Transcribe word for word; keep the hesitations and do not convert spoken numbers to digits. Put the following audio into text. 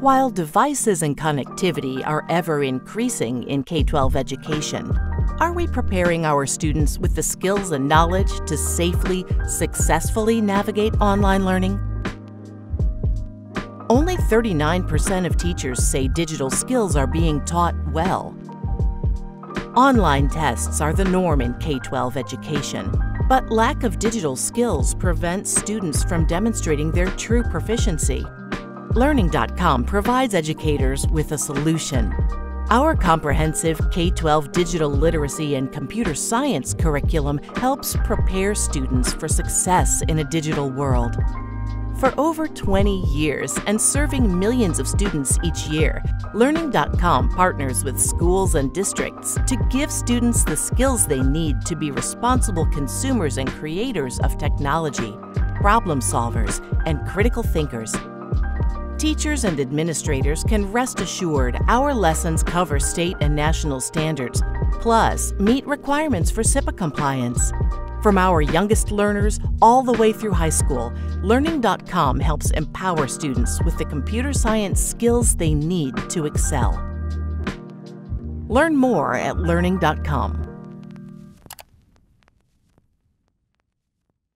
While devices and connectivity are ever increasing in K twelve education, are we preparing our students with the skills and knowledge to safely, successfully navigate online learning? Only thirty-nine percent of teachers say digital skills are being taught well. Online tests are the norm in K twelve education, but lack of digital skills prevents students from demonstrating their true proficiency. Learning dot com provides educators with a solution. Our comprehensive K twelve digital literacy and computer science curriculum helps prepare students for success in a digital world. For over twenty years and serving millions of students each year, Learning dot com partners with schools and districts to give students the skills they need to be responsible consumers and creators of technology, problem solvers, and critical thinkers. Teachers and administrators can rest assured our lessons cover state and national standards, plus meet requirements for C I P A compliance. From our youngest learners all the way through high school, Learning dot com helps empower students with the computer science skills they need to excel. Learn more at Learning dot com.